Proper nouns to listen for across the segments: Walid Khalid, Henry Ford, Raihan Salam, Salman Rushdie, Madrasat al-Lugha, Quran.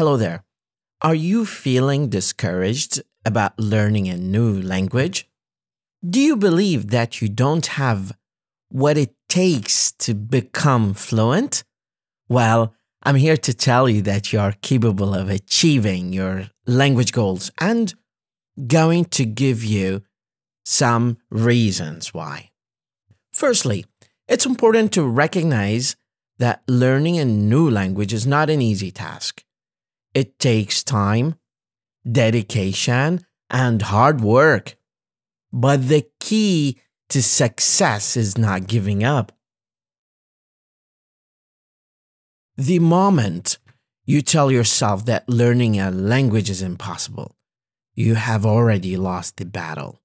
Hello there. Are you feeling discouraged about learning a new language? Do you believe that you don't have what it takes to become fluent? Well, I'm here to tell you that you are capable of achieving your language goals and going to give you some reasons why. Firstly, it's important to recognize that learning a new language is not an easy task. It takes time, dedication, and hard work. But the key to success is not giving up. The moment you tell yourself that learning a language is impossible, you have already lost the battle.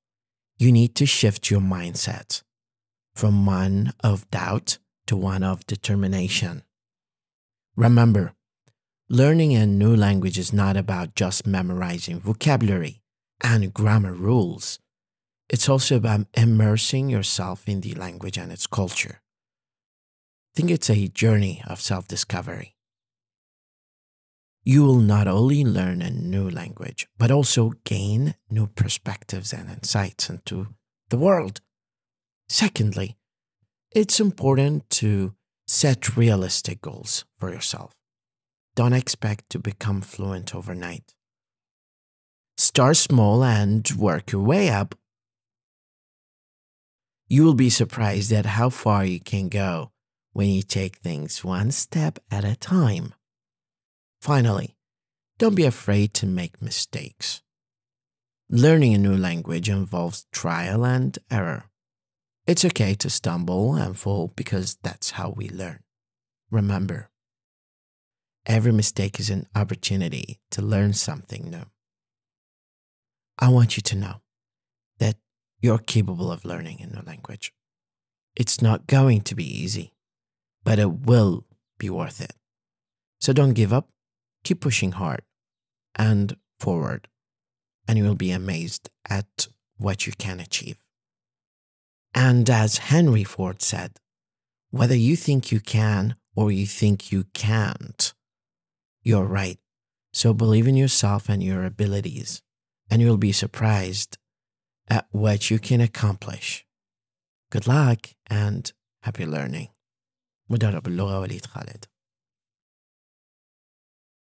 You need to shift your mindset from one of doubt to one of determination. Remember, learning a new language is not about just memorizing vocabulary and grammar rules. It's also about immersing yourself in the language and its culture. I think it's a journey of self-discovery. You will not only learn a new language, but also gain new perspectives and insights into the world. Secondly, it's important to set realistic goals for yourself. Don't expect to become fluent overnight. Start small and work your way up. You will be surprised at how far you can go when you take things one step at a time. Finally, don't be afraid to make mistakes. Learning a new language involves trial and error. It's okay to stumble and fall because that's how we learn. Remember, every mistake is an opportunity to learn something new. I want you to know that you're capable of learning a new language. It's not going to be easy, but it will be worth it. So don't give up, keep pushing hard and forward, and you will be amazed at what you can achieve. And as Henry Ford said, whether you think you can or you think you can't, you're right. So believe in yourself and your abilities, and you'll be surprised at what you can accomplish. Good luck and happy learning. Madrasat al-Lugha, Walid Khalid.